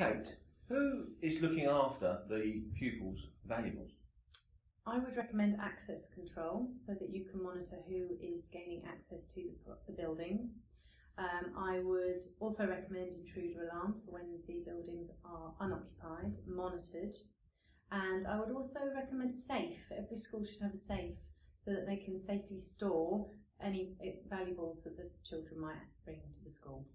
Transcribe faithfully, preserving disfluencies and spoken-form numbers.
Kate, who is looking after the pupils' valuables? I would recommend access control so that you can monitor who is gaining access to the buildings. Um, I would also recommend intruder alarm for when the buildings are unoccupied, monitored. And I would also recommend a safe. Every school should have a safe so that they can safely store any valuables that the children might bring to the school.